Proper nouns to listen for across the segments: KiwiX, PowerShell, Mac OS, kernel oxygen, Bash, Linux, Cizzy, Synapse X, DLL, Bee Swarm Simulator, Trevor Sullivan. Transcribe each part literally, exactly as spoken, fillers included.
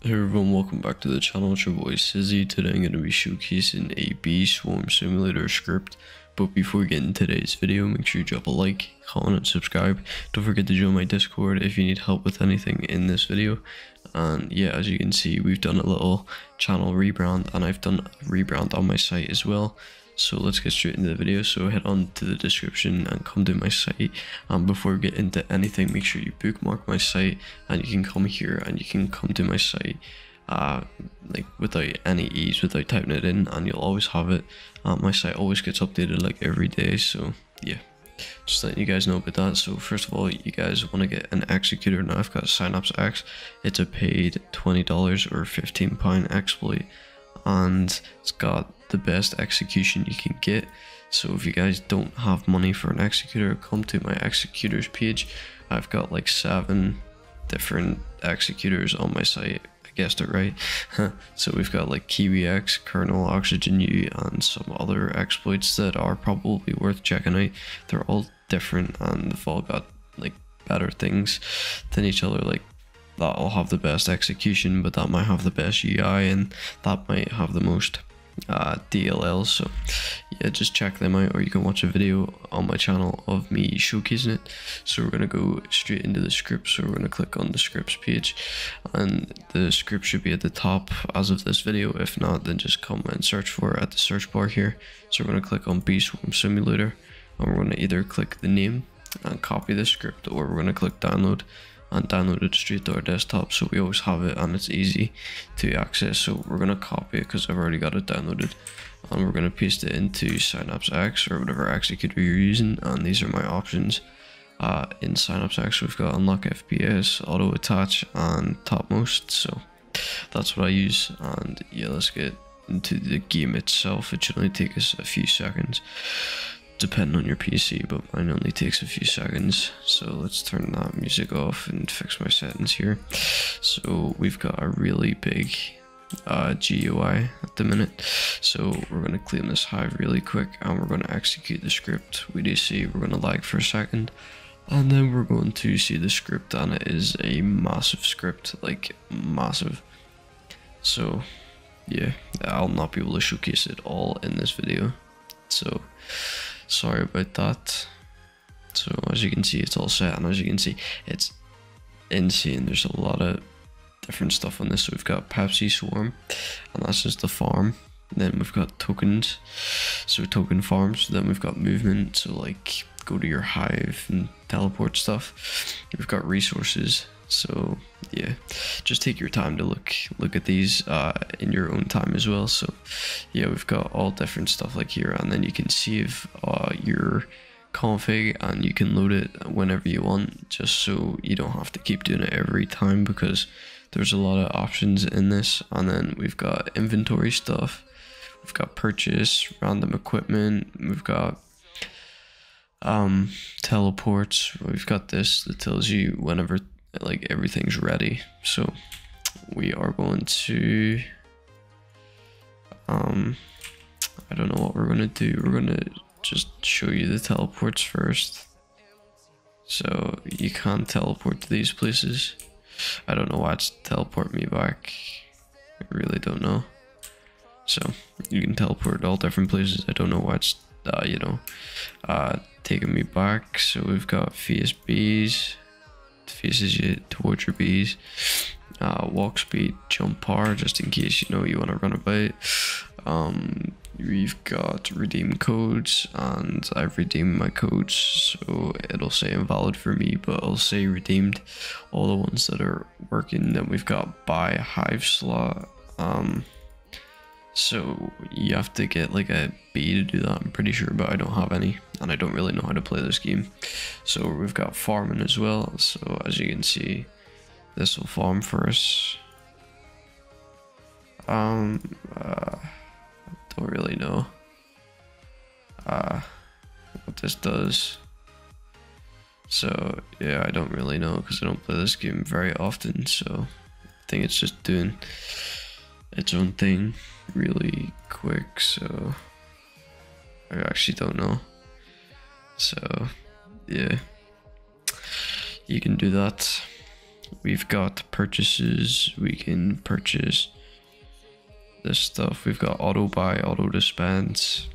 Hey everyone, welcome back to the channel. It's your boy Cizzy. Today I'm going to be showcasing a Bee Swarm Simulator script. But before getting today's video, make sure you drop a like, comment, and subscribe. Don't forget to join my Discord if you need help with anything in this video. And yeah, as you can see, we've done a little channel rebrand, and I've done a rebrand on my site as well. So let's get straight into the video. So head on to the description and come to my site, and before we get into anything, make sure you bookmark my site, and you can come here and you can come to my site uh, like without any ease, without typing it in, and you'll always have it. Uh, my site always gets updated like every day, so yeah, just letting you guys know about that. So first of all, you guys want to get an executor. Now I've got Synapse X. It's a paid twenty dollars or fifteen pound exploit, and it's got the best execution you can get. So if you guys don't have money for an executor, come to my executors page. I've got like seven different executors on my site, I guessed it right. So we've got like KiwiX, Kernel Oxygen U, and some other exploits that are probably worth checking out. They're all different and they've all got like better things than each other. Like that'll have the best execution, but that might have the best U I, and that might have the most uh D L L. So yeah, just check them out, or you can watch a video on my channel of me showcasing it. So we're gonna go straight into the script. So we're gonna click on the scripts page, and the script should be at the top as of this video. If not, then just come and search for it at the search bar here. So we're gonna click on Bee Swarm Simulator, and we're gonna either click the name and copy the script, or we're gonna click download and download it straight to our desktop, so we always have it and it's easy to access. So we're going to copy it because I've already got it downloaded, and we're going to paste it into Synapse X or whatever executor you're using. And these are my options uh, in Synapse X. We've got unlock F P S, auto attach, and topmost. So that's what I use. And yeah, let's get into the game itself. It should only take us a few seconds, depending on your P C, but mine only takes a few seconds. So let's turn that music off and fix my settings here. So we've got a really big uh, G U I at the minute, so we're going to clean this hive really quick, and we're going to execute the script. We do see we're going to lag for a second, and then we're going to see the script, and it is a massive script, like massive. So yeah, I'll not be able to showcase it all in this video, so sorry about that. So as you can see, it's all set, and as you can see, it's insane. There's a lot of different stuff on this. So we've got Pepsi Swarm, and that's just the farm. And then we've got tokens, so token farms. So then we've got movement, so like go to your hive and teleport stuff. We've got resources. So yeah, just take your time to look look at these uh, in your own time as well. So yeah, we've got all different stuff like here, and then you can save uh, your config, and you can load it whenever you want, just so you don't have to keep doing it every time, because there's a lot of options in this. And then we've got inventory stuff, we've got purchase, random equipment, we've got um, teleports, we've got this that tells you whenever like everything's ready. So we are going to um I don't know what we're going to do. We're going to just show you the teleports first. So you can teleport to these places. I don't know why it's teleport me back, I really don't know. So you can teleport all different places. I don't know why it's uh, you know uh taking me back. So we've got V S Bs, faces you towards your bees, uh, walk speed, jump power, just in case you know you want to run about. Um, we've got redeem codes, and I've redeemed my codes, so it'll say invalid for me, but it'll say redeemed, all the ones that are working. Then we've got buy a hive slot, um, so you have to get like a bee to do that, I'm pretty sure, but I don't have any, and I don't really know how to play this game. So we've got farming as well. So as you can see, this will farm for us. Um, uh, I don't really know uh, what this does. So yeah, I don't really know, because I don't play this game very often. So I think it's just doing its own thing really quick. So I actually don't know. So yeah, you can do that. We've got purchases. We can purchase this stuff. We've got auto buy, auto dispense,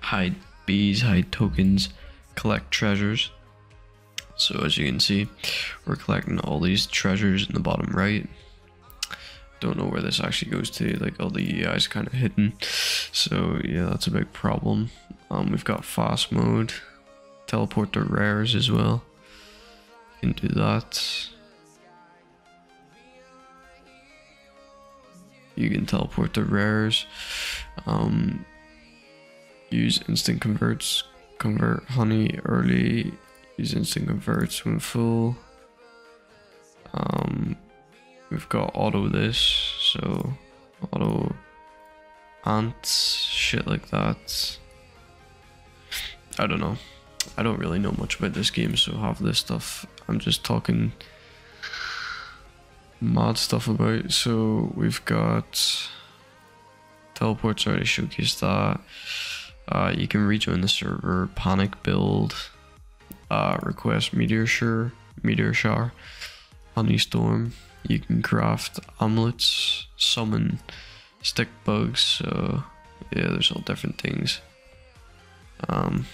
hide bees, hide tokens, collect treasures. So as you can see, we're collecting all these treasures in the bottom right. Don't know where this actually goes to, like all the E Is kind of hidden. So yeah, that's a big problem. Um, we've got fast mode, teleport to rares as well. You can do that. You can teleport to rares. Um, use instant converts, convert honey early. Use instant converts when full. Um, we've got auto this, so auto ants, shit like that. I don't know. I don't really know much about this game, so half of this stuff I'm just talking mad stuff about. So we've got teleports, already showcased that. Uh, you can rejoin the server, panic build. Uh, request meteor shower, meteor shower, honey storm. You can craft amulets, summon stick bugs. So yeah, there's all different things. Um,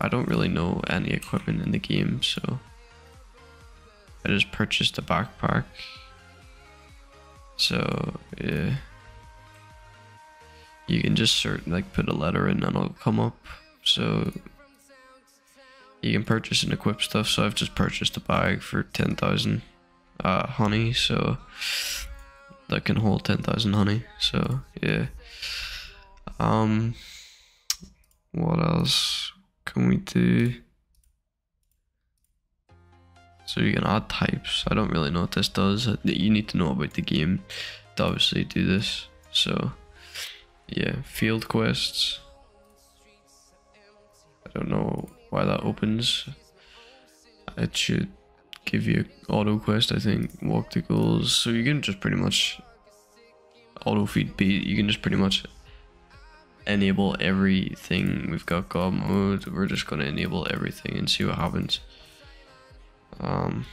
I don't really know any equipment in the game, so I just purchased a backpack. So yeah, you can just sort like put a letter in and it'll come up. So you can purchase and equip stuff, so I've just purchased a bag for ten thousand uh, honey, so that can hold ten thousand honey, so yeah. Um, what else can we do? So you can add types. I don't really know what this does. You need to know about the game to obviously do this, so yeah. Field quests. I don't know why that opens. It should give you auto quest, I think. Walk the goals. So you can just pretty much auto feed beat. You can just pretty much enable everything. We've got god mode. We're just gonna enable everything and see what happens. Um,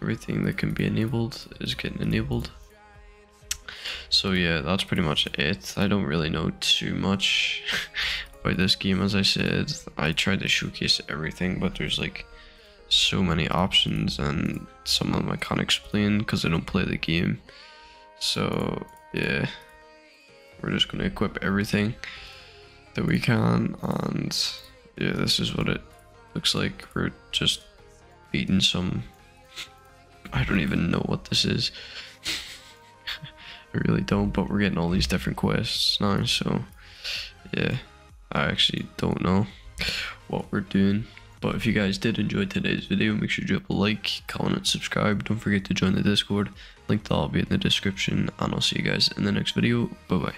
everything that can be enabled is getting enabled. So yeah, that's pretty much it. I don't really know too much about this game. As I said, I tried to showcase everything, but there's like so many options and some of them I can't explain because I don't play the game. So yeah, we're just going to equip everything that we can, and yeah, this is what it looks like. We're just beating some, I don't even know what this is. I really don't, but we're getting all these different quests now, so yeah, I actually don't know what we're doing. But if you guys did enjoy today's video, make sure you drop a like, comment and subscribe. Don't forget to join the Discord, link to all be in the description, and I'll see you guys in the next video. Bye bye.